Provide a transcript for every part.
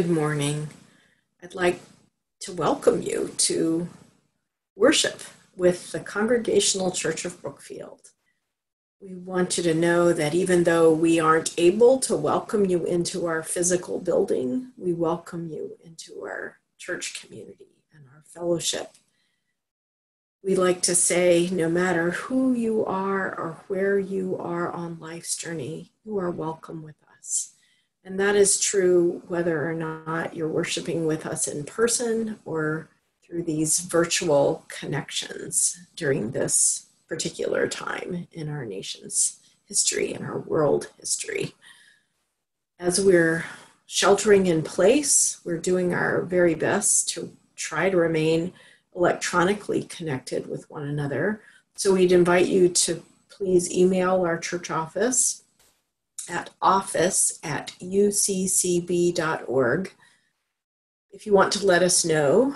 Good morning. I'd like to welcome you to worship with the Congregational Church of Brookfield. We want you to know that even though we aren't able to welcome you into our physical building, we welcome you into our church community and our fellowship. We like to say, no matter who you are or where you are on life's journey, you are welcome with us. And that is true whether or not you're worshiping with us in person or through these virtual connections during this particular time in our nation's history and our world history. As we're sheltering in place, we're doing our very best to try to remain electronically connected with one another. So we'd invite you to please email our church office at office@uccb.org. If you want to let us know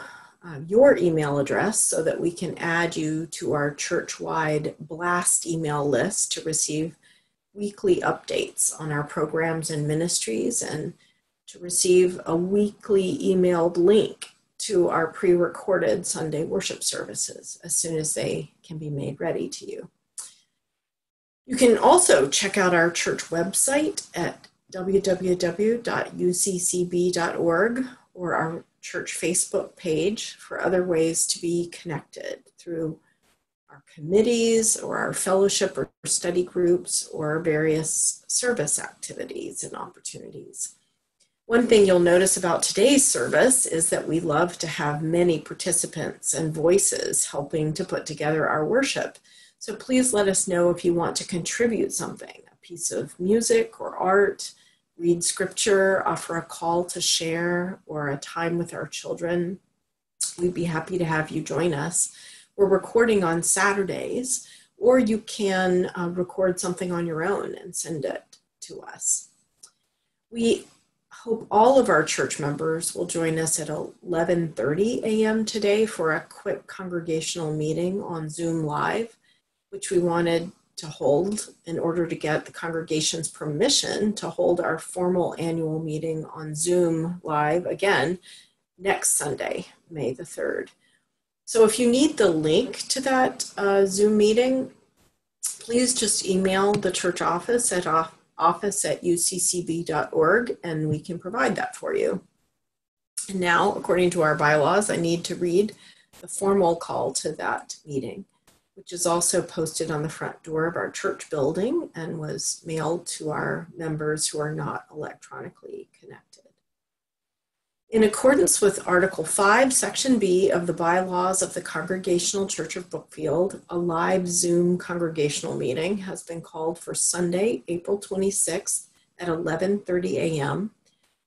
your email address so that we can add you to our church-wide blast email list to receive weekly updates on our programs and ministries and to receive a weekly emailed link to our pre-recorded Sunday worship services as soon as they can be made ready to you. You can also check out our church website at www.uccb.org or our church Facebook page for other ways to be connected through our committees or our fellowship or study groups or various service activities and opportunities. One thing you'll notice about today's service is that we love to have many participants and voices helping to put together our worship. So please let us know if you want to contribute something, a piece of music or art, read scripture, offer a call to share, or a time with our children. We'd be happy to have you join us. We're recording on Saturdays, or you can record something on your own and send it to us. We hope all of our church members will join us at 11:30 a.m. today for a quick congregational meeting on Zoom Live, which we wanted to hold in order to get the congregation's permission to hold our formal annual meeting on Zoom Live again next Sunday, May the 3rd. So if you need the link to that Zoom meeting, please just email the church office at office@uccb.org and we can provide that for you. And now, according to our bylaws, I need to read the formal call to that meeting, which is also posted on the front door of our church building and was mailed to our members who are not electronically connected. In accordance with Article 5, Section B of the bylaws of the Congregational Church of Brookfield, a live Zoom congregational meeting has been called for Sunday, April 26th at 11:30 a.m.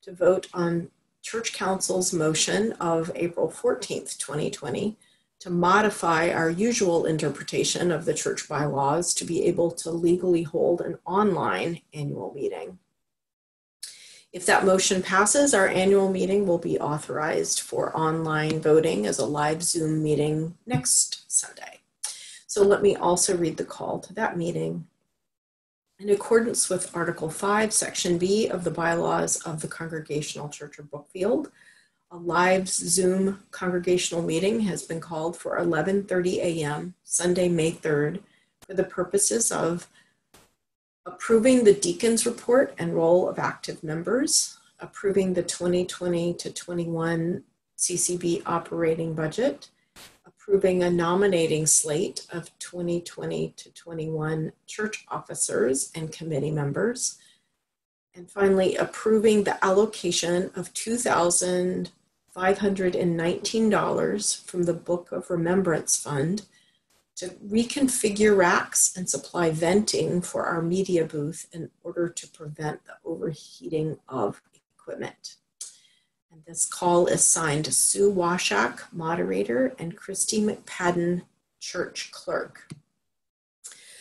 to vote on Church Council's motion of April 14th, 2020, to modify our usual interpretation of the church bylaws to be able to legally hold an online annual meeting. If that motion passes, our annual meeting will be authorized for online voting as a live Zoom meeting next Sunday. So let me also read the call to that meeting. In accordance with Article 5, Section B of the bylaws of the Congregational Church of Brookfield, a live Zoom congregational meeting has been called for 11:30 a.m. Sunday, May 3rd, for the purposes of approving the deacon's report and roll of active members, approving the 2020-21 CCB operating budget, approving a nominating slate of 2020-21 church officers and committee members, and finally approving the allocation of $2,519 from the Book of Remembrance Fund to reconfigure racks and supply venting for our media booth in order to prevent the overheating of equipment. And this call is signed Sue Washak, moderator, and Christy McPadden, church clerk.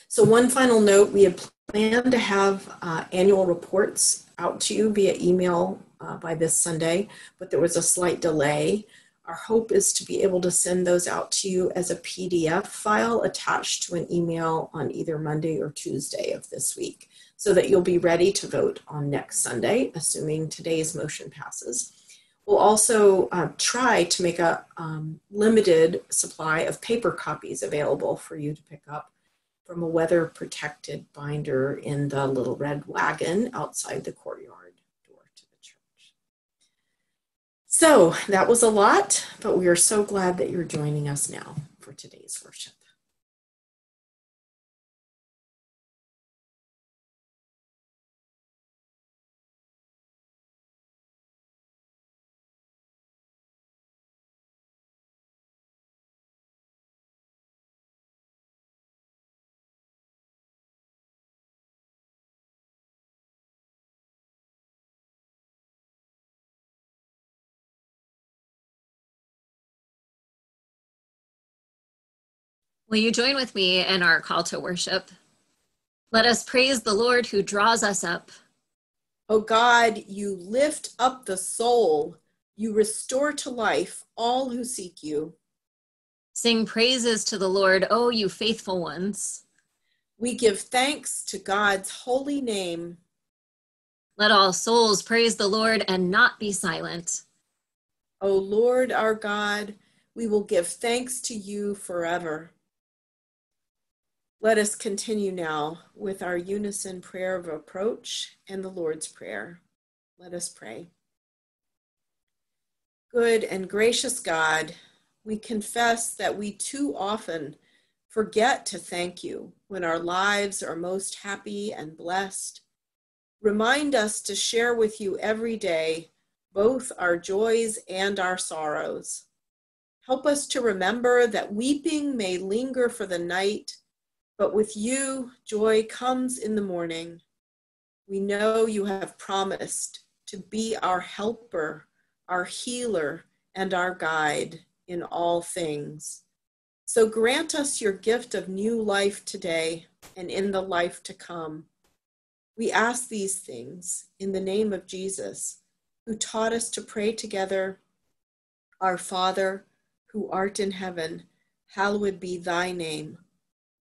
So one final note, we had planned to have annual reports out to you via email by this Sunday, but there was a slight delay. Our hope is to be able to send those out to you as a PDF file attached to an email on either Monday or Tuesday of this week so that you'll be ready to vote on next Sunday, assuming today's motion passes. We'll also try to make a limited supply of paper copies available for you to pick up from a weather-protected binder in the little red wagon outside the courtyard door to the church. So that was a lot, but we are so glad that you're joining us now for today's worship. Will you join with me in our call to worship? Let us praise the Lord who draws us up. O God, you lift up the soul. You restore to life all who seek you. Sing praises to the Lord, O you faithful ones. We give thanks to God's holy name. Let all souls praise the Lord and not be silent. O Lord our God, we will give thanks to you forever. Let us continue now with our unison prayer of approach and the Lord's Prayer. Let us pray. Good and gracious God, we confess that we too often forget to thank you when our lives are most happy and blessed. Remind us to share with you every day both our joys and our sorrows. Help us to remember that weeping may linger for the night, but with you, joy comes in the morning. We know you have promised to be our helper, our healer, and our guide in all things. So grant us your gift of new life today and in the life to come. We ask these things in the name of Jesus, who taught us to pray together. Our Father, who art in heaven, hallowed be thy name.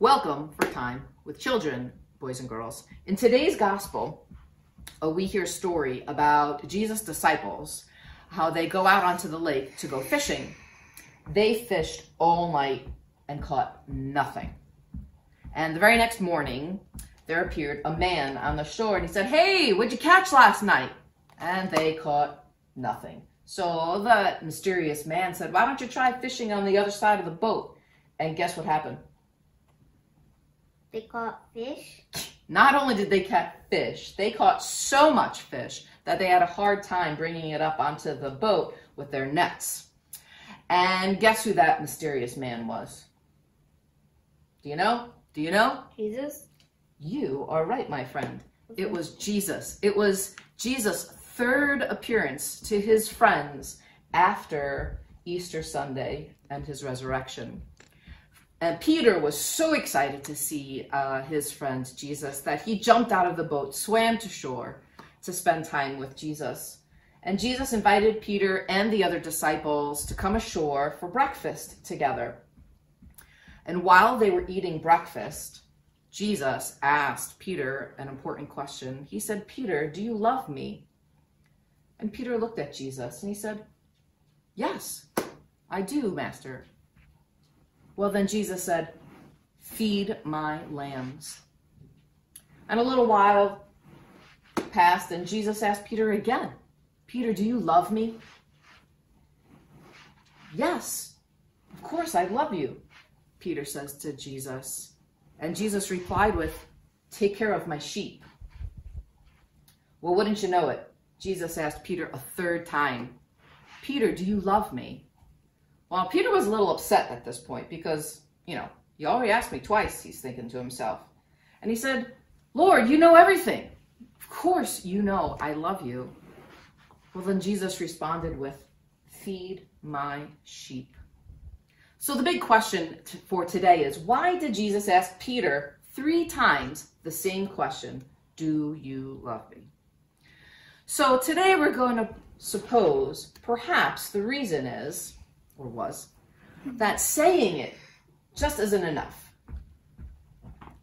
Welcome for Time with Children, boys and girls. In today's gospel, we hear a story about Jesus' disciples, how they go out onto the lake to go fishing. They fished all night and caught nothing. And the very next morning, there appeared a man on the shore and he said, "Hey, what'd you catch last night?" And they caught nothing. So that mysterious man said, "Why don't you try fishing on the other side of the boat?" And guess what happened? They caught fish. Not only did they catch fish, they caught so much fish that they had a hard time bringing it up onto the boat with their nets. And guess who that mysterious man was? Do you know? Do you know? Jesus. You are right, my friend. Okay. It was Jesus. It was Jesus' third appearance to his friends after Easter Sunday and his resurrection. And Peter was so excited to see his friend Jesus that he jumped out of the boat, swam to shore to spend time with Jesus. And Jesus invited Peter and the other disciples to come ashore for breakfast together. And while they were eating breakfast, Jesus asked Peter an important question. He said, "Peter, do you love me?" And Peter looked at Jesus and he said, "Yes, I do, Master." Well, then Jesus said, "Feed my lambs." And a little while passed, and Jesus asked Peter again, "Peter, do you love me?" "Yes, of course I love you," Peter says to Jesus. And Jesus replied with, "Take care of my sheep." Well, wouldn't you know it? Jesus asked Peter a third time, "Peter, do you love me?" Well, Peter was a little upset at this point because, "You already asked me twice," he's thinking to himself. And he said, "Lord, you know everything. Of course you know I love you." Well, then Jesus responded with, "Feed my sheep." So the big question for today is, why did Jesus ask Peter three times the same question, "Do you love me?" So today we're going to suppose perhaps the reason is, or was, that saying it just isn't enough.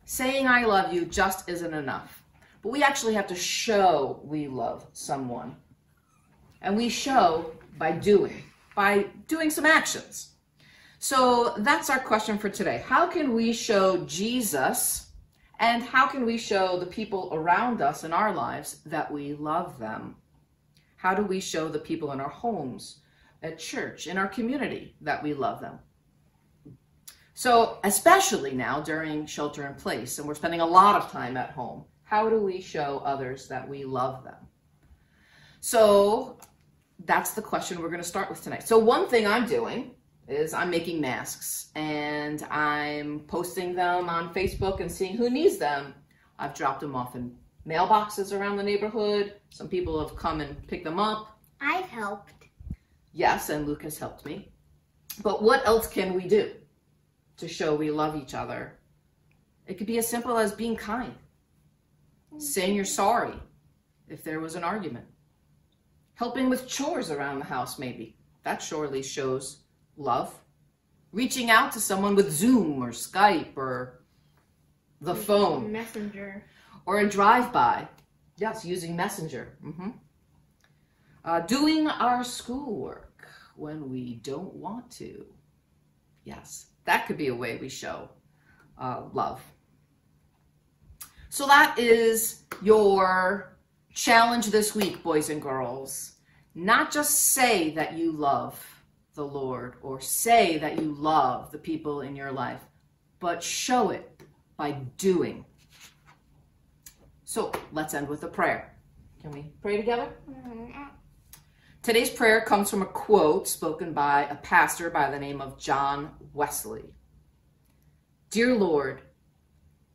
Saying "I love you" just isn't enough. But we actually have to show we love someone. And we show by doing some actions. So that's our question for today. How can we show Jesus, and how can we show the people around us in our lives that we love them? How do we show the people in our homes, at church, in our community that we love them? So especially now during shelter in place, and we're spending a lot of time at home, how do we show others that we love them? So that's the question we're going to start with tonight. So one thing I'm doing is I'm making masks, and I'm posting them on Facebook and seeing who needs them. I've dropped them off in mailboxes around the neighborhood. Some people have come and picked them up. I've helped. Yes, and Luke has helped me. But what else can we do to show we love each other? It could be as simple as being kind, saying you're sorry if there was an argument, helping with chores around the house maybe. That surely shows love. Reaching out to someone with Zoom or Skype or the phone. Messenger. Or a drive-by. Yes, using Messenger. Mm-hmm. Doing our schoolwork when we don't want to. Yes, that could be a way we show love. So that is your challenge this week, boys and girls. Not just say that you love the Lord or say that you love the people in your life, but show it by doing. So let's end with a prayer. Can we pray together? Mm-hmm. Today's prayer comes from a quote spoken by a pastor by the name of John Wesley. "Dear Lord,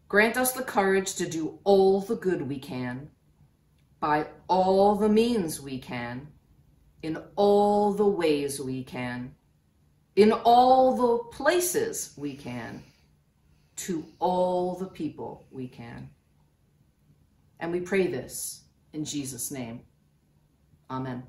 grant us the courage to do all the good we can, by all the means we can, in all the ways we can, in all the places we can, to all the people we can." And we pray this in Jesus' name. Amen.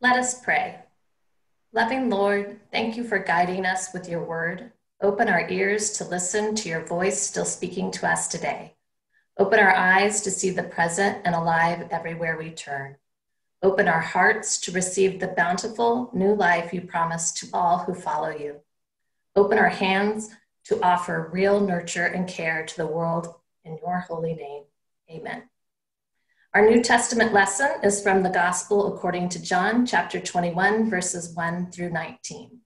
Let us pray. Loving Lord, thank you for guiding us with your word. Open our ears to listen to your voice still speaking to us today. Open our eyes to see the present and alive everywhere we turn. Open our hearts to receive the bountiful new life you promise to all who follow you. Open our hands to offer real nurture and care to the world in your holy name. Amen. Our New Testament lesson is from the Gospel according to John, chapter 21, verses 1 through 19.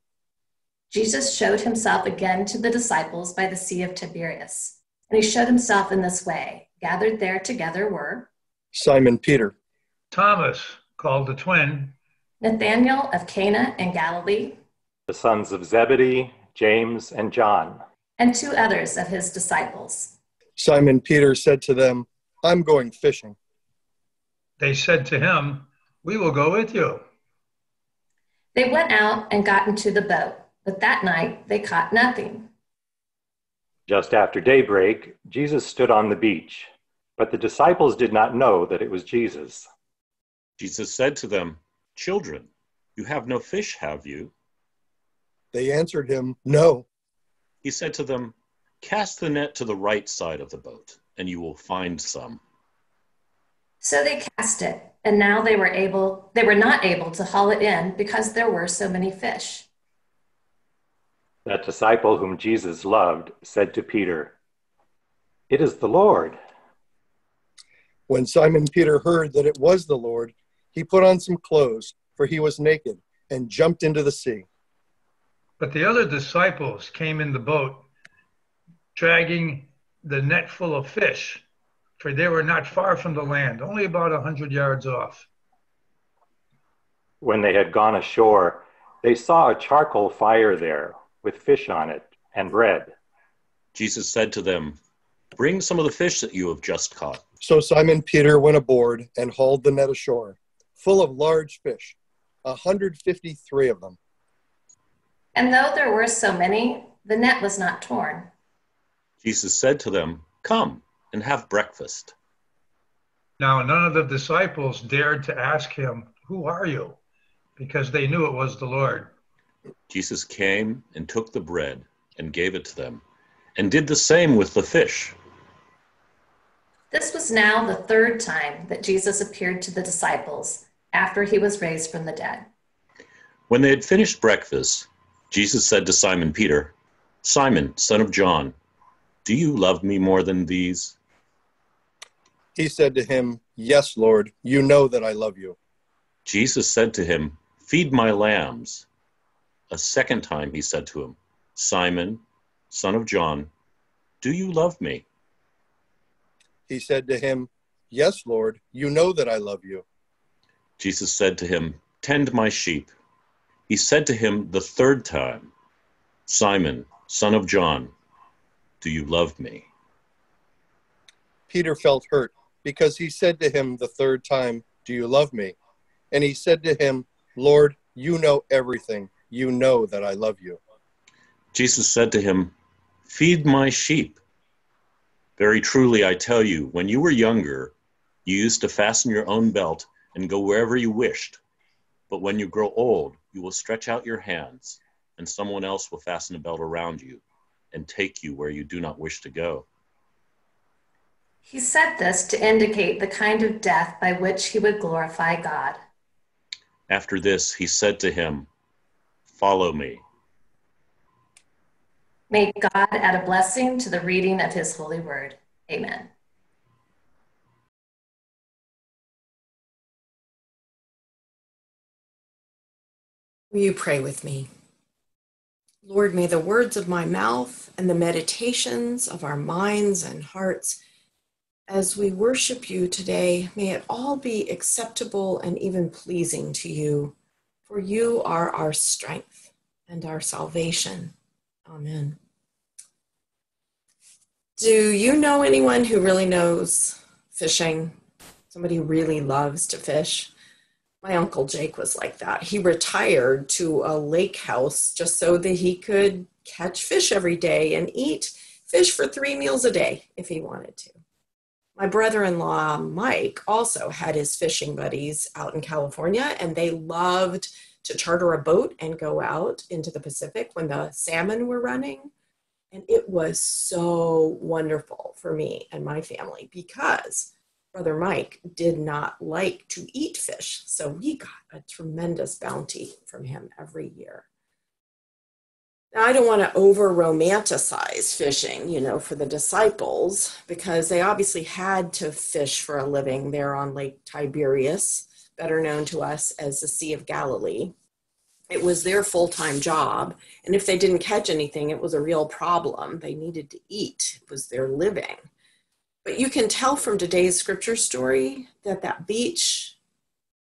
Jesus showed himself again to the disciples by the Sea of Tiberias, and he showed himself in this way. Gathered there together were Simon Peter, Thomas, called the twin, Nathanael of Cana in Galilee, the sons of Zebedee, James and John, and two others of his disciples. Simon Peter said to them, "I'm going fishing." They said to him, "We will go with you." They went out and got into the boat. But that night they caught nothing. Just after daybreak, Jesus stood on the beach, but the disciples did not know that it was Jesus. Jesus said to them, "Children, you have no fish, have you?" They answered him, "No." He said to them, "Cast the net to the right side of the boat, and you will find some." So they cast it, and now they were not able to haul it in because there were so many fish. That disciple whom Jesus loved said to Peter, "It is the Lord." When Simon Peter heard that it was the Lord, he put on some clothes, for he was naked, and jumped into the sea. But the other disciples came in the boat, dragging the net full of fish, for they were not far from the land, only about 100 yards off. When they had gone ashore, they saw a charcoal fire there, with fish on it and bread. Jesus said to them, "Bring some of the fish that you have just caught." So Simon Peter went aboard and hauled the net ashore, full of large fish, 153 of them. And though there were so many, the net was not torn. Jesus said to them, "Come and have breakfast." Now none of the disciples dared to ask him, "Who are you?" because they knew it was the Lord. Jesus came and took the bread and gave it to them, and did the same with the fish. This was now the third time that Jesus appeared to the disciples after he was raised from the dead. When they had finished breakfast, Jesus said to Simon Peter, "Simon, son of John, do you love me more than these?" He said to him, "Yes, Lord, you know that I love you." Jesus said to him, "Feed my lambs." A second time he said to him, "Simon, son of John, do you love me?" He said to him, "Yes, Lord, you know that I love you." Jesus said to him, "Tend my sheep." He said to him the third time, "Simon, son of John, do you love me?" Peter felt hurt because he said to him the third time, "Do you love me?" And he said to him, "Lord, you know everything. You know that I love you." Jesus said to him, "Feed my sheep. Very truly I tell you, when you were younger, you used to fasten your own belt and go wherever you wished. But when you grow old, you will stretch out your hands, and someone else will fasten a belt around you and take you where you do not wish to go." He said this to indicate the kind of death by which he would glorify God. After this, he said to him, "Follow me." May God add a blessing to the reading of his holy word. Amen. Will you pray with me? Lord, may the words of my mouth and the meditations of our minds and hearts as we worship you today, may it all be acceptable and even pleasing to you. For you are our strength and our salvation. Amen. Do you know anyone who really knows fishing? Somebody who really loves to fish? My Uncle Jake was like that. He retired to a lake house just so that he could catch fish every day and eat fish for 3 meals a day if he wanted to. My brother-in-law, Mike, also had his fishing buddies out in California, and they loved to charter a boat and go out into the Pacific when the salmon were running. And it was so wonderful for me and my family because Brother Mike did not like to eat fish. So we got a tremendous bounty from him every year. Now, I don't want to over-romanticize fishing, you know, for the disciples, because they obviously had to fish for a living there on Lake Tiberias, better known to us as the Sea of Galilee. It was their full-time job, and if they didn't catch anything, it was a real problem. They needed to eat. It was their living. But you can tell from today's scripture story that that beach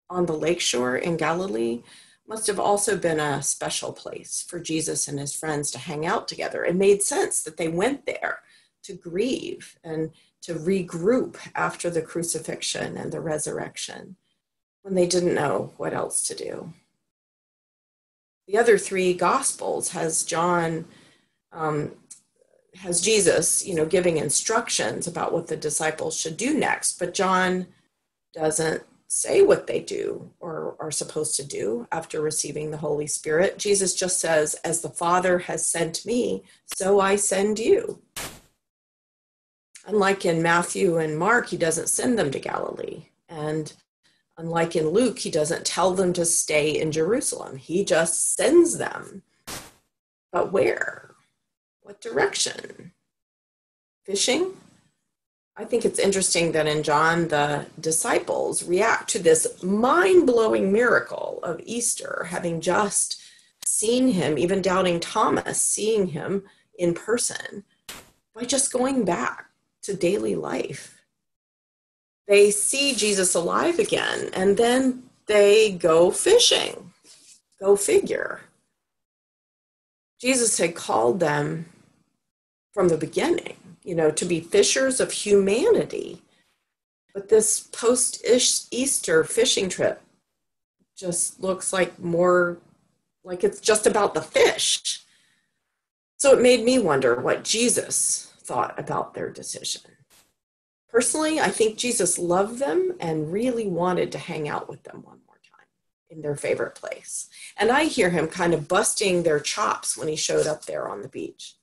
on the lakeshore in Galilee must have also been a special place for Jesus and his friends to hang out together. It made sense that they went there to grieve and to regroup after the crucifixion and the resurrection when they didn't know what else to do. The other three Gospels has John, has Jesus, you know, giving instructions about what the disciples should do next, but John doesn't say what they do or are supposed to do after receiving the Holy Spirit. Jesus just says, as the Father has sent me, so I send you. Unlike in Matthew and Mark, he doesn't send them to Galilee. And unlike in Luke, he doesn't tell them to stay in Jerusalem. He just sends them. But where? What direction? Fishing? I think it's interesting that in John, the disciples react to this mind-blowing miracle of Easter, having just seen him, even doubting Thomas, seeing him in person, by just going back to daily life. They see Jesus alive again, and then they go fishing. Go figure. Jesus had called them from the beginning, you know, to be fishers of humanity. But this post-Easter fishing trip just looks like more like it's just about the fish. So it made me wonder what Jesus thought about their decision. Personally, I think Jesus loved them and really wanted to hang out with them one more time in their favorite place. And I hear him kind of busting their chops when he showed up there on the beach.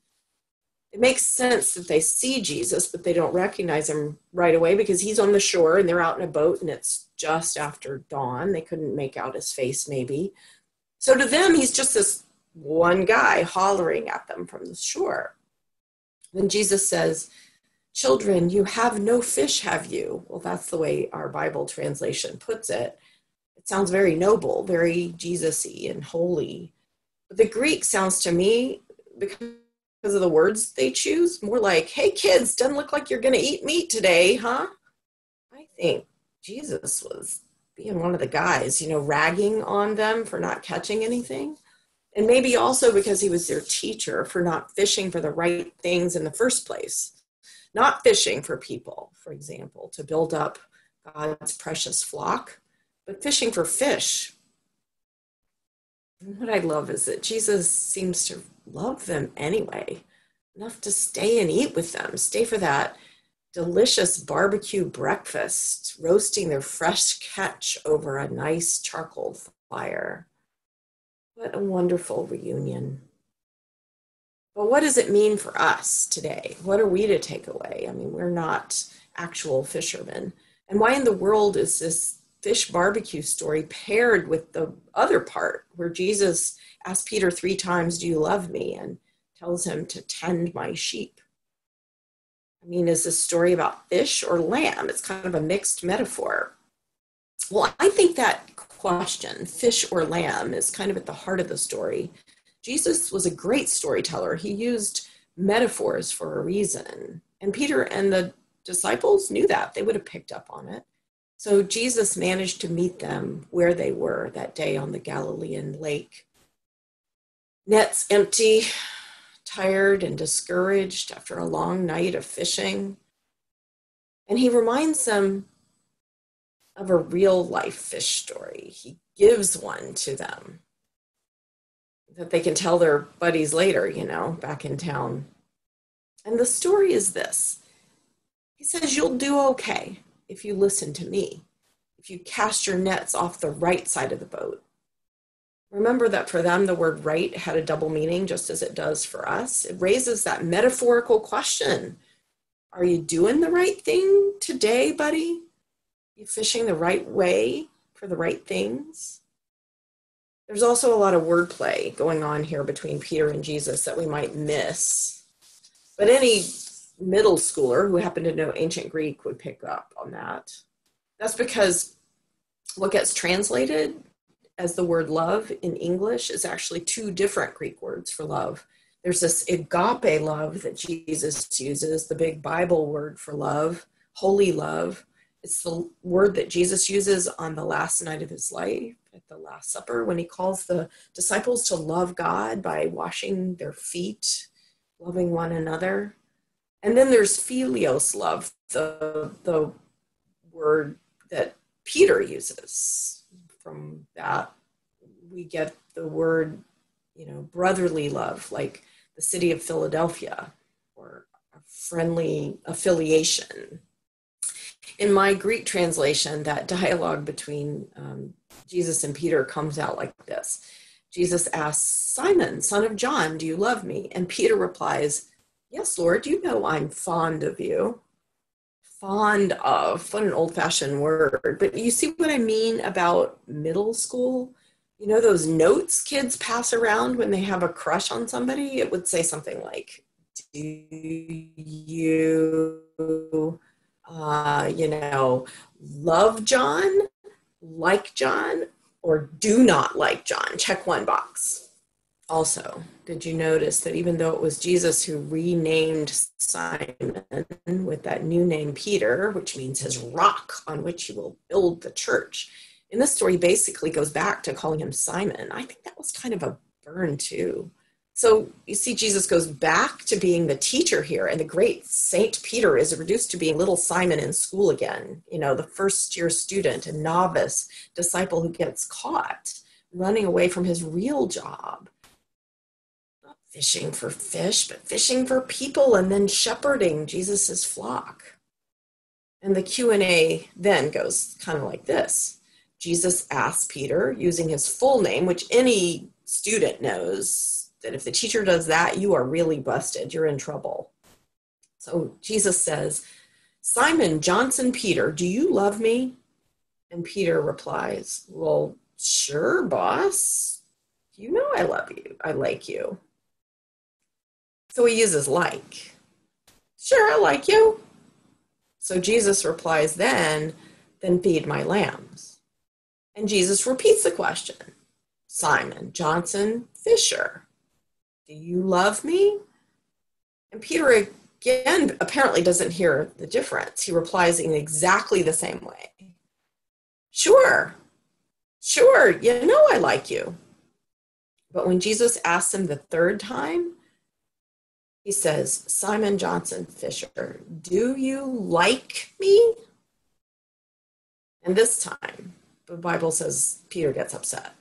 It makes sense that they see Jesus, but they don't recognize him right away because he's on the shore and they're out in a boat and it's just after dawn. They couldn't make out his face maybe. So to them, he's just this one guy hollering at them from the shore. Then Jesus says, "Children, you have no fish, have you?" Well, that's the way our Bible translation puts it. It sounds very noble, very Jesus-y and holy. But the Greek sounds to me, because of the words they choose, more like, "Hey kids, doesn't look like you're going to eat meat today, huh?" I think Jesus was being one of the guys, you know, ragging on them for not catching anything. And maybe also because he was their teacher for not fishing for the right things in the first place. Not fishing for people, for example, to build up God's precious flock, but fishing for fish. And what I love is that Jesus seems to love them anyway, enough to stay and eat with them, stay for that delicious barbecue breakfast, roasting their fresh catch over a nice charcoal fire. What a wonderful reunion. But what does it mean for us today? What are we to take away? I mean, we're not actual fishermen. And why in the world is this fish barbecue story paired with the other part where Jesus asks Peter 3 times, "Do you love me?" and tells him to tend my sheep? I mean, is this story about fish or lamb? It's kind of a mixed metaphor. Well, I think that question, fish or lamb, is kind of at the heart of the story. Jesus was a great storyteller. He used metaphors for a reason. And Peter and the disciples knew that. They would have picked up on it. So Jesus managed to meet them where they were that day on the Galilean lake. Nets empty, tired and discouraged after a long night of fishing. And he reminds them of a real life fish story. He gives one to them that they can tell their buddies later, you know, back in town. And the story is this. He says, you'll do okay if you listen to me, if you cast your nets off the right side of the boat. Remember that for them, the word right had a double meaning, just as it does for us. It raises that metaphorical question. Are you doing the right thing today, buddy? You fishing the right way for the right things? There's also a lot of wordplay going on here between Peter and Jesus that we might miss. But any middle schooler who happened to know ancient Greek would pick up on that. That's because what gets translated as the word love in English is actually two different Greek words for love. There's this agape love that Jesus uses, the big Bible word for love, holy love. It's the word that Jesus uses on the last night of his life, at the Last Supper, when he calls the disciples to love God by washing their feet, loving one another. And then there's phileos love, the word that Peter uses. From that, we get the word, brotherly love, like the city of Philadelphia, or a friendly affiliation. In my Greek translation, that dialogue between Jesus and Peter comes out like this. Jesus asks, Simon, son of John, do you love me? And Peter replies, yes, Lord, you know I'm fond of you. Fond of, what an old-fashioned word. But you see what I mean about middle school? Those notes kids pass around when they have a crush on somebody? It would say something like, do you, love John, like John, or do not like John? Check one box. Also, did you notice that even though it was Jesus who renamed Simon with that new name Peter, which means his rock on which he will build the church, in this story, basically goes back to calling him Simon. I think that was kind of a burn too. So you see, Jesus goes back to being the teacher here, and the great Saint Peter is reduced to being little Simon in school again. The first-year student and novice disciple who gets caught running away from his real job. Not fishing for fish, but fishing for people, and then shepherding Jesus's flock. And the Q&A then goes kind of like this. Jesus asks Peter, using his full name, which any student knows, that if the teacher does that, you are really busted. You're in trouble. So Jesus says, Simon Johnson Peter, do you love me? And Peter replies, well, sure, boss. You know I love you. I like you. So he uses like. Sure, I like you. So Jesus replies then feed my lambs. And Jesus repeats the question, Simon Johnson Fisher, do you love me? And Peter again apparently doesn't hear the difference. He replies in exactly the same way. Sure, I like you. But when Jesus asks him the third time, he says, Simon Johnson Fisher, do you like me? And this time, the Bible says Peter gets upset.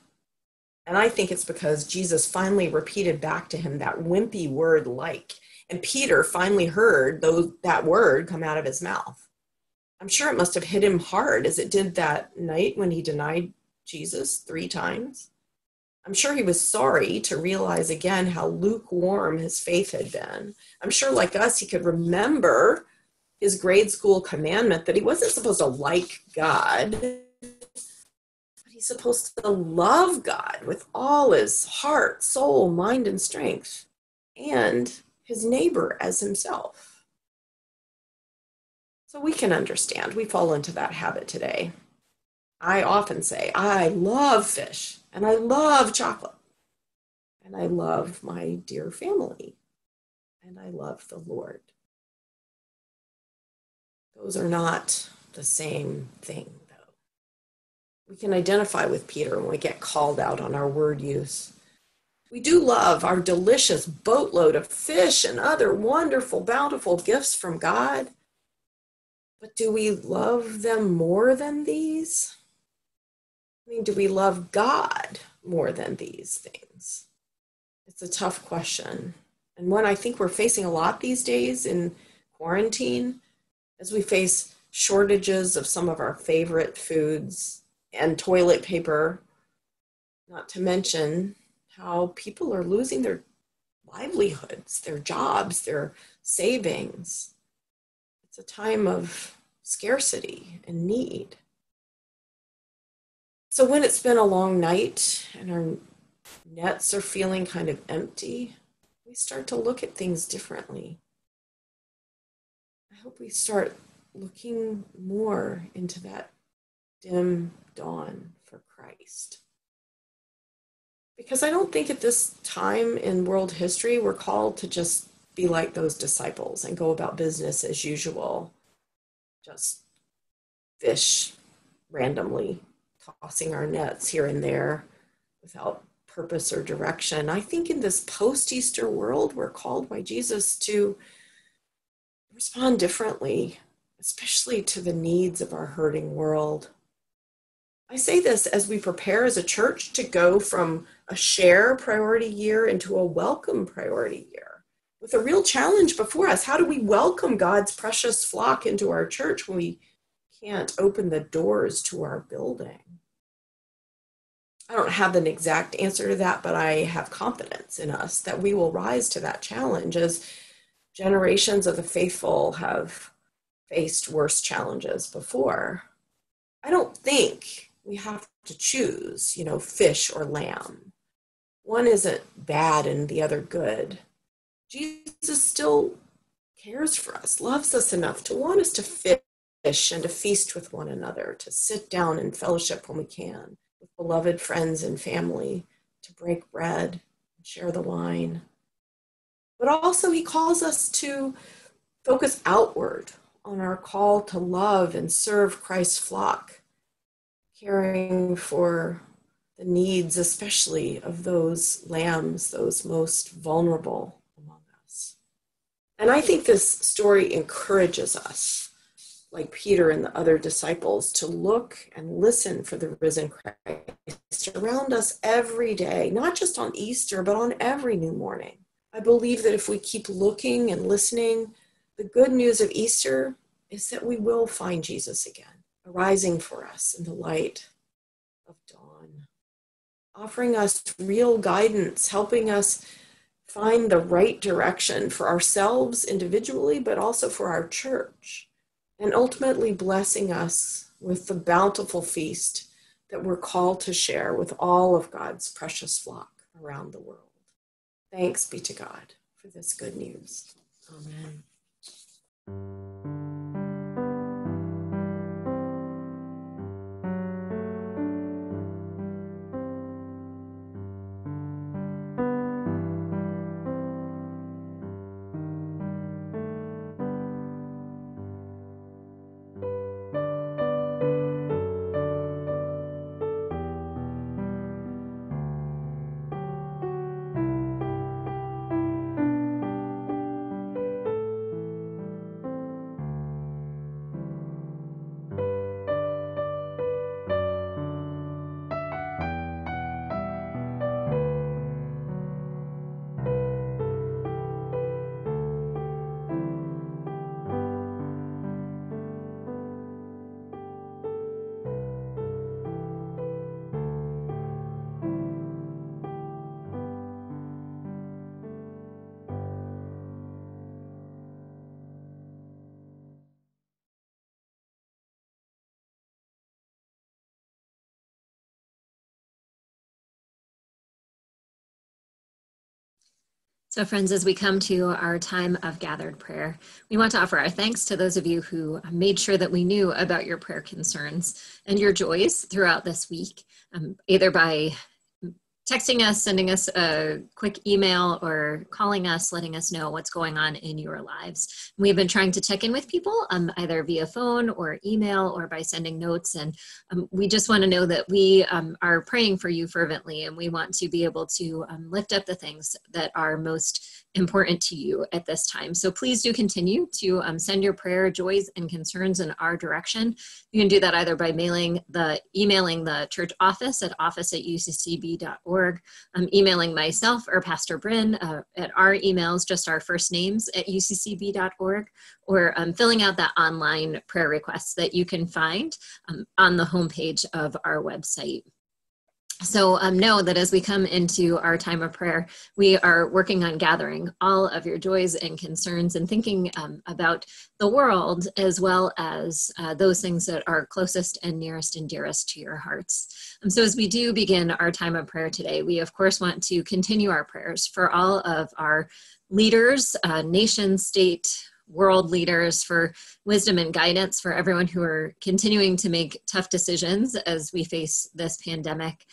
And I think it's because Jesus finally repeated back to him that wimpy word like, and Peter finally heard that word come out of his mouth. I'm sure it must have hit him hard as it did that night when he denied Jesus 3 times. I'm sure he was sorry to realize again how lukewarm his faith had been. I'm sure, like us, he could remember his grade school commandment that he wasn't supposed to like God. He's supposed to love God with all his heart, soul, mind, and strength, and his neighbor as himself. So we can understand. We fall into that habit today. I often say, I love fish, and I love chocolate, and I love my dear family, and I love the Lord. Those are not the same thing. We can identify with Peter when we get called out on our word use. We do love our delicious boatload of fish and other wonderful, bountiful gifts from God. But do we love them more than these? Do we love God more than these things? It's a tough question, and one I think we're facing a lot these days in quarantine, as we face shortages of some of our favorite foods and toilet paper, not to mention how people are losing their livelihoods, their jobs, their savings. It's a time of scarcity and need. So when it's been a long night and our nets are feeling kind of empty, we start to look at things differently. I hope we start looking more into that dim dawn for Christ. Because I don't think at this time in world history, we're called to just be like those disciples and go about business as usual, just fish randomly, tossing our nets here and there without purpose or direction. I think in this post-Easter world, we're called by Jesus to respond differently, especially to the needs of our hurting world. I say this as we prepare as a church to go from a share priority year into a welcome priority year, with a real challenge before us. How do we welcome God's precious flock into our church when we can't open the doors to our building? I don't have an exact answer to that, but I have confidence in us that we will rise to that challenge as generations of the faithful have faced worse challenges before. I don't think we have to choose, fish or lamb. One isn't bad and the other good. Jesus still cares for us, loves us enough to want us to fish and to feast with one another, to sit down in fellowship when we can, with beloved friends and family, to break bread and share the wine. But also he calls us to focus outward on our call to love and serve Christ's flock, caring for the needs, especially of those lambs, those most vulnerable among us. And I think this story encourages us, like Peter and the other disciples, to look and listen for the risen Christ around us every day, not just on Easter, but on every new morning. I believe that if we keep looking and listening, the good news of Easter is that we will find Jesus again, arising for us in the light of dawn, offering us real guidance, helping us find the right direction for ourselves individually, but also for our church, and ultimately blessing us with the bountiful feast that we're called to share with all of God's precious flock around the world. Thanks be to God for this good news. Amen. So friends, as we come to our time of gathered prayer, we want to offer our thanks to those of you who made sure that we knew about your prayer concerns and your joys throughout this week, either by texting us, sending us a quick email, or calling us, letting us know what's going on in your lives. We've been trying to check in with people either via phone or email or by sending notes. And we just want to know that we are praying for you fervently, and we want to be able to lift up the things that are most important to you at this time. So please do continue to send your prayer, joys, and concerns in our direction. You can do that either by emailing the church office at office@uccb.org, emailing myself or Pastor Bryn at our emails, just our first names at uccb.org, or filling out that online prayer request that you can find on the homepage of our website. So know that as we come into our time of prayer, we are working on gathering all of your joys and concerns and thinking about the world, as well as those things that are closest and nearest and dearest to your hearts. So as we do begin our time of prayer today, we of course want to continue our prayers for all of our leaders, nation, state, world leaders, for wisdom and guidance for everyone who are continuing to make tough decisions as we face this pandemic.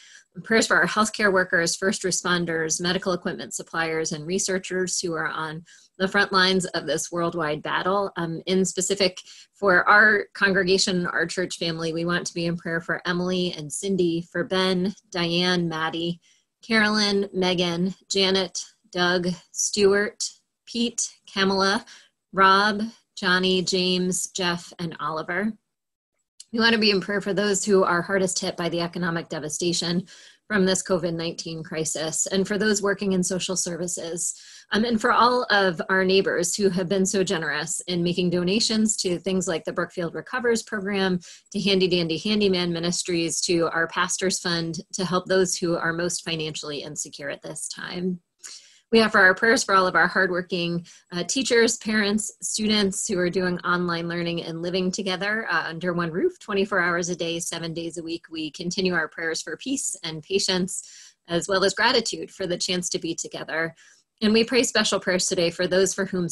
Prayers for our healthcare workers, first responders, medical equipment suppliers, and researchers who are on the front lines of this worldwide battle. In specific, for our congregation, our church family, we want to be in prayer for Emily and Cindy, for Ben, Diane, Maddie, Carolyn, Megan, Janet, Doug, Stuart, Pete, Kamala, Rob, Johnny, James, Jeff, and Oliver. We want to be in prayer for those who are hardest hit by the economic devastation from this COVID-19 crisis, and for those working in social services, and for all of our neighbors who have been so generous in making donations to things like the Brookfield Recovers program, to Handy Dandy Handyman Ministries, to our Pastors Fund, to help those who are most financially insecure at this time. We offer our prayers for all of our hardworking teachers, parents, students who are doing online learning and living together under one roof, 24 hours a day, 7 days a week. We continue our prayers for peace and patience, as well as gratitude for the chance to be together. And we pray special prayers today for those for whom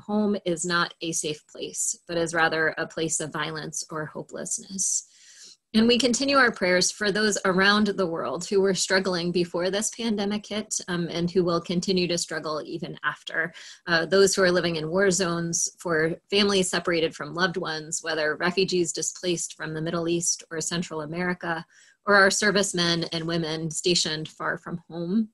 home is not a safe place, but is rather a place of violence or hopelessness. And we continue our prayers for those around the world who were struggling before this pandemic hit, and who will continue to struggle even after. Those who are living in war zones, for families separated from loved ones, whether refugees displaced from the Middle East or Central America, or our servicemen and women stationed far from home.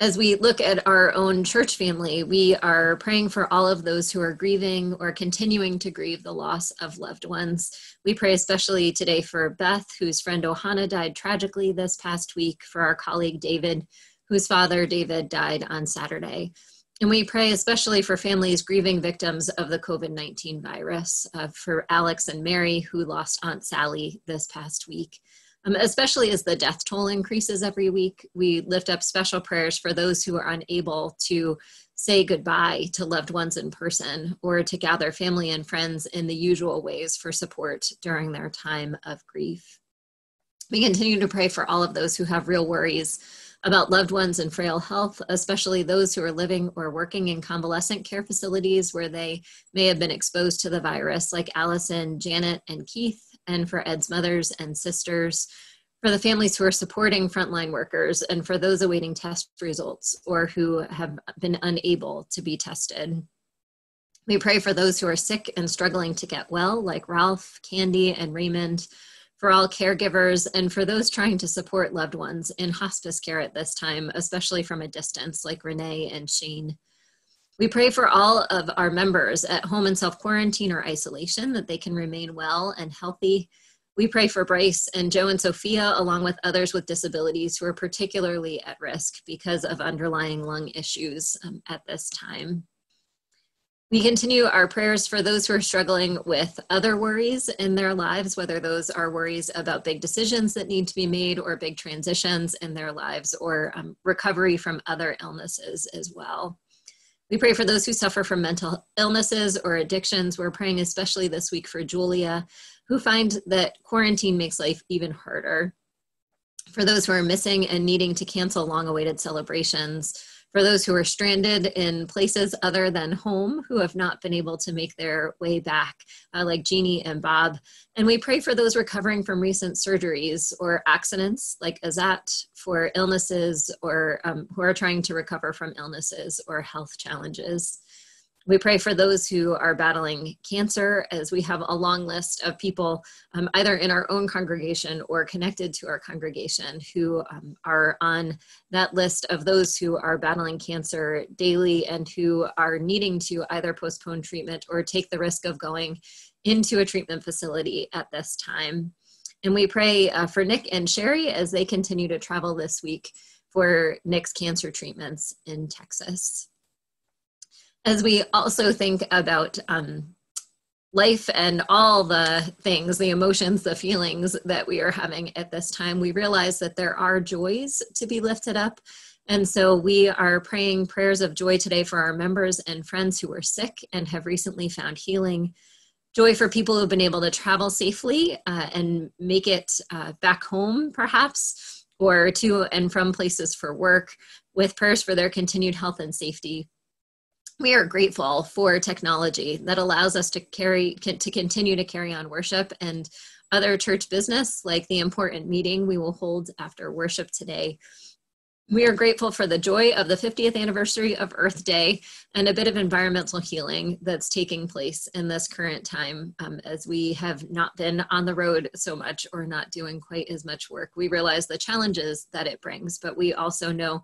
As we look at our own church family, we are praying for all of those who are grieving or continuing to grieve the loss of loved ones. We pray especially today for Beth, whose friend Ohana died tragically this past week, for our colleague David, whose father David died on Saturday. And we pray especially for families grieving victims of the COVID-19 virus, for Alex and Mary, who lost Aunt Sally this past week. Especially as the death toll increases every week, we lift up special prayers for those who are unable to say goodbye to loved ones in person, or to gather family and friends in the usual ways for support during their time of grief. We continue to pray for all of those who have real worries about loved ones in frail health, especially those who are living or working in convalescent care facilities where they may have been exposed to the virus, like Allison, Janet, and Keith, and for Ed's mothers and sisters, for the families who are supporting frontline workers, and for those awaiting test results or who have been unable to be tested. We pray for those who are sick and struggling to get well, like Ralph, Candy, and Raymond, for all caregivers, and for those trying to support loved ones in hospice care at this time, especially from a distance, like Renee and Shane. We pray for all of our members at home in self-quarantine or isolation, that they can remain well and healthy. We pray for Bryce and Joe and Sophia, along with others with disabilities who are particularly at risk because of underlying lung issues at this time. We continue our prayers for those who are struggling with other worries in their lives, whether those are worries about big decisions that need to be made, or big transitions in their lives, or recovery from other illnesses as well. We pray for those who suffer from mental illnesses or addictions. We're praying especially this week for Julia, who finds that quarantine makes life even harder. For those who are missing and needing to cancel long-awaited celebrations. For those who are stranded in places other than home, who have not been able to make their way back, like Jeannie and Bob. And we pray for those recovering from recent surgeries or accidents, like Azat, for illnesses, or who are trying to recover from illnesses or health challenges. We pray for those who are battling cancer, as we have a long list of people either in our own congregation or connected to our congregation who are on that list of those who are battling cancer daily and who are needing to either postpone treatment or take the risk of going into a treatment facility at this time. And we pray for Nick and Sherry as they continue to travel this week for Nick's cancer treatments in Texas. As we also think about life and all the things, the emotions, the feelings that we are having at this time, we realize that there are joys to be lifted up. And so we are praying prayers of joy today for our members and friends who are sick and have recently found healing. Joy for people who have been able to travel safely and make it back home, perhaps, or to and from places for work, with prayers for their continued health and safety. We are grateful for technology that allows us to continue to carry on worship and other church business, like the important meeting we will hold after worship today. We are grateful for the joy of the 50th anniversary of Earth Day and a bit of environmental healing that's taking place in this current time as we have not been on the road so much or not doing quite as much work. We realize the challenges that it brings, but we also know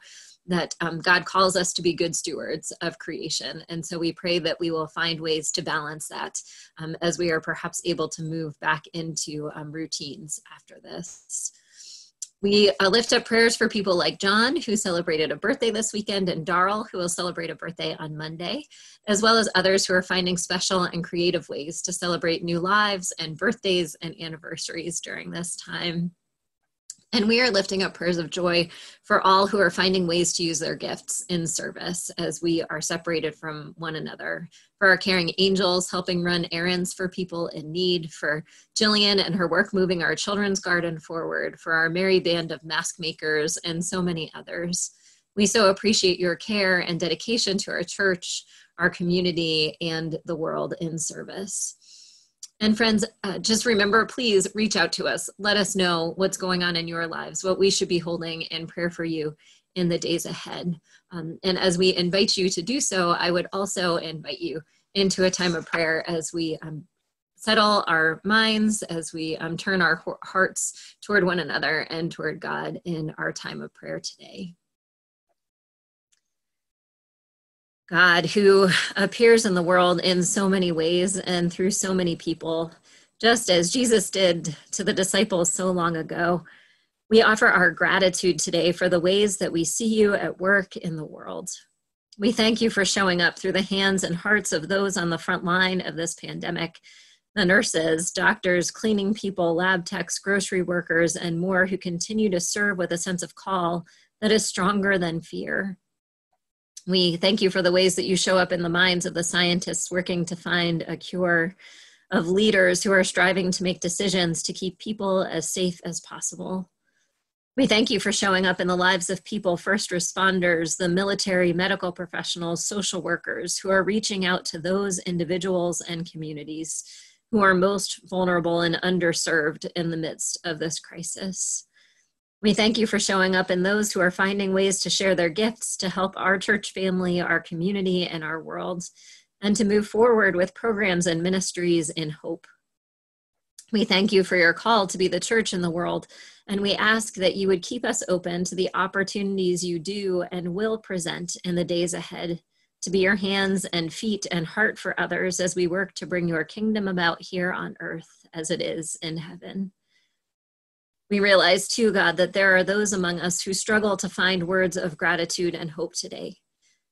that God calls us to be good stewards of creation. And so we pray that we will find ways to balance that as we are perhaps able to move back into routines after this. We lift up prayers for people like John, who celebrated a birthday this weekend, and Darrell, who will celebrate a birthday on Monday, as well as others who are finding special and creative ways to celebrate new lives and birthdays and anniversaries during this time. And we are lifting up prayers of joy for all who are finding ways to use their gifts in service as we are separated from one another. For our caring angels, helping run errands for people in need. For Jillian and her work moving our children's garden forward. For our merry band of mask makers and so many others. We so appreciate your care and dedication to our church, our community, and the world in service. And friends, just remember, please reach out to us. Let us know what's going on in your lives, what we should be holding in prayer for you in the days ahead. And as we invite you to do so, I would also invite you into a time of prayer as we settle our minds, as we turn our hearts toward one another and toward God in our time of prayer today. God, who appears in the world in so many ways and through so many people, just as Jesus did to the disciples so long ago, we offer our gratitude today for the ways that we see you at work in the world. We thank you for showing up through the hands and hearts of those on the front line of this pandemic, the nurses, doctors, cleaning people, lab techs, grocery workers, and more who continue to serve with a sense of call that is stronger than fear. We thank you for the ways that you show up in the minds of the scientists working to find a cure, of leaders who are striving to make decisions to keep people as safe as possible. We thank you for showing up in the lives of people, first responders, the military, medical professionals, social workers, who are reaching out to those individuals and communities who are most vulnerable and underserved in the midst of this crisis. We thank you for showing up in those who are finding ways to share their gifts to help our church family, our community, and our world, and to move forward with programs and ministries in hope. We thank you for your call to be the church in the world, and we ask that you would keep us open to the opportunities you do and will present in the days ahead, to be your hands and feet and heart for others as we work to bring your kingdom about here on earth as it is in heaven. We realize, too, God, that there are those among us who struggle to find words of gratitude and hope today.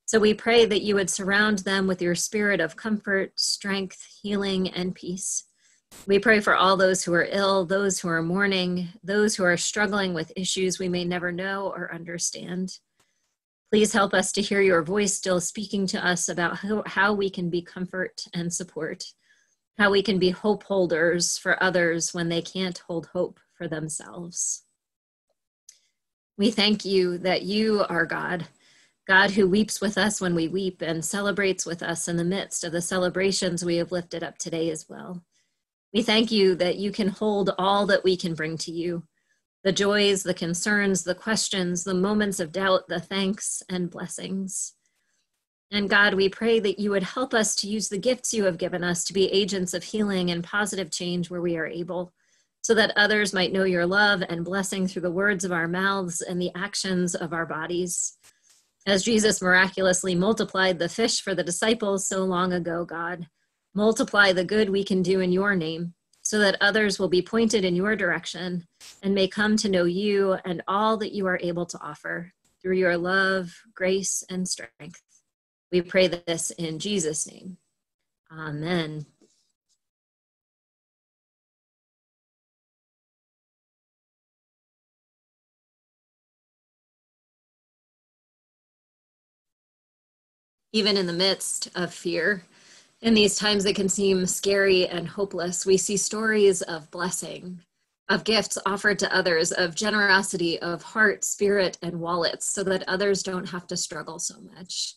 So we pray that you would surround them with your spirit of comfort, strength, healing, and peace. We pray for all those who are ill, those who are mourning, those who are struggling with issues we may never know or understand. Please help us to hear your voice still speaking to us about how we can be comfort and support, how we can be hope holders for others when they can't hold hope for themselves. We thank you that you are God, God who weeps with us when we weep and celebrates with us in the midst of the celebrations we have lifted up today as well. We thank you that you can hold all that we can bring to you, the joys, the concerns, the questions, the moments of doubt, the thanks and blessings. And God, we pray that you would help us to use the gifts you have given us to be agents of healing and positive change where we are able, so that others might know your love and blessing through the words of our mouths and the actions of our bodies. As Jesus miraculously multiplied the fish for the disciples so long ago, God, multiply the good we can do in your name, so that others will be pointed in your direction and may come to know you and all that you are able to offer through your love, grace, and strength. We pray this in Jesus' name. Amen. Even in the midst of fear, in these times that can seem scary and hopeless, we see stories of blessing, of gifts offered to others, of generosity of heart, spirit, and wallets, so that others don't have to struggle so much.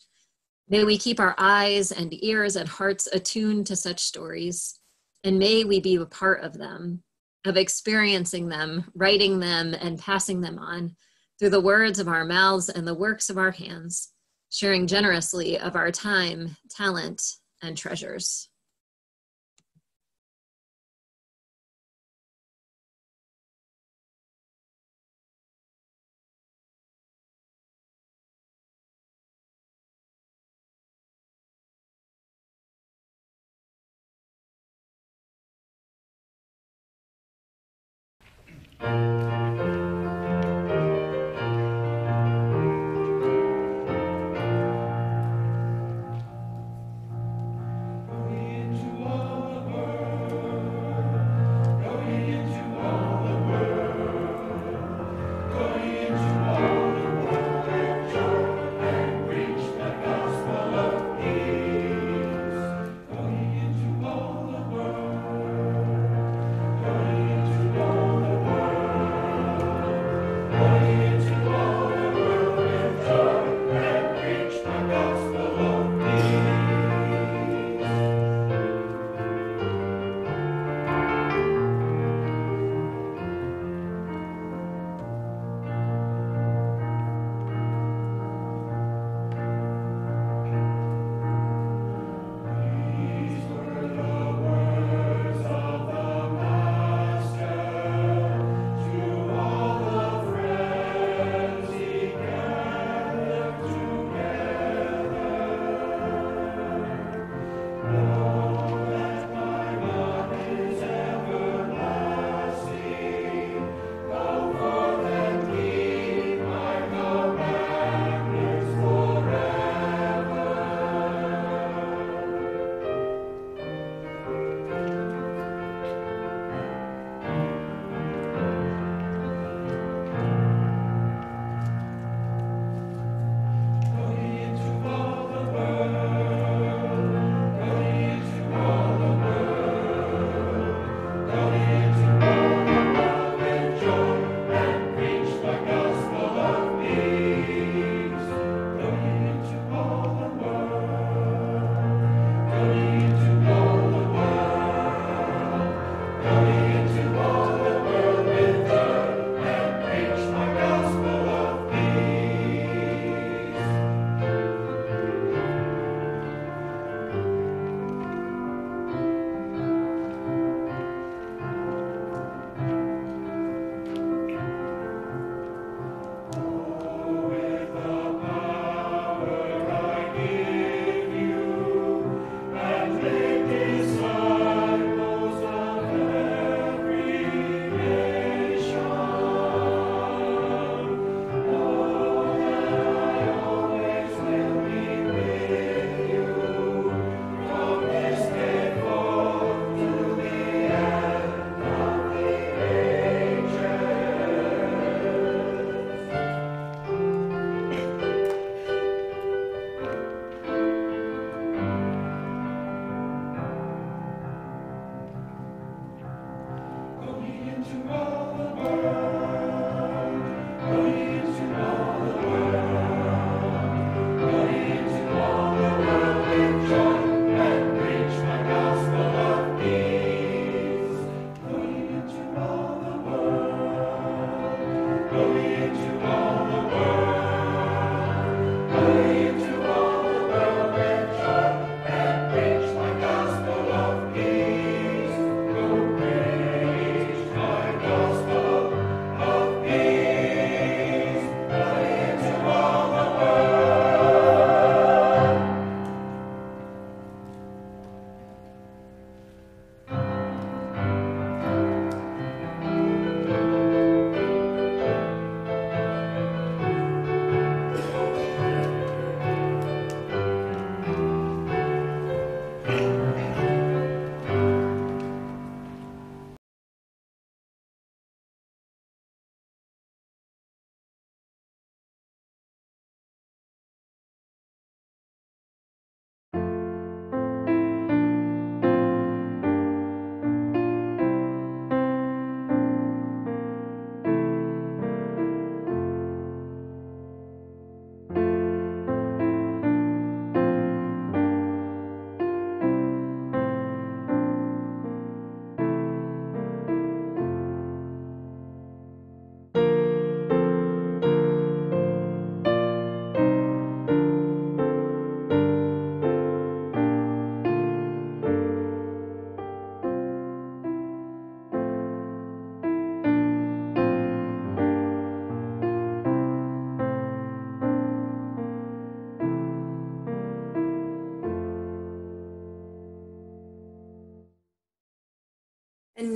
May we keep our eyes and ears and hearts attuned to such stories, and may we be a part of them, of experiencing them, writing them, and passing them on through the words of our mouths and the works of our hands, sharing generously of our time, talent, and treasures.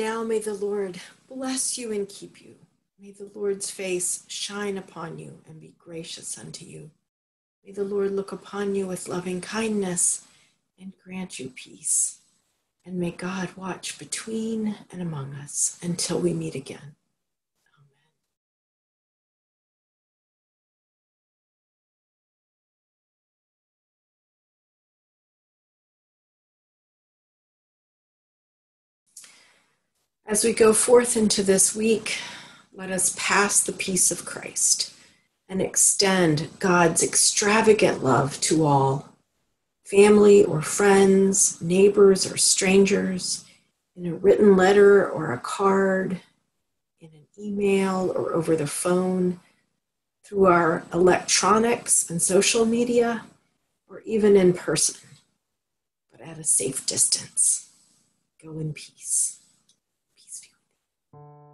now may the Lord bless you and keep you. May the Lord's face shine upon you and be gracious unto you. May the Lord look upon you with loving kindness and grant you peace. And may God watch between and among us until we meet again. As we go forth into this week, let us pass the peace of Christ and extend God's extravagant love to all, family or friends, neighbors or strangers, in a written letter or a card, in an email or over the phone, through our electronics and social media, or even in person, but at a safe distance. Go in peace. Thank you.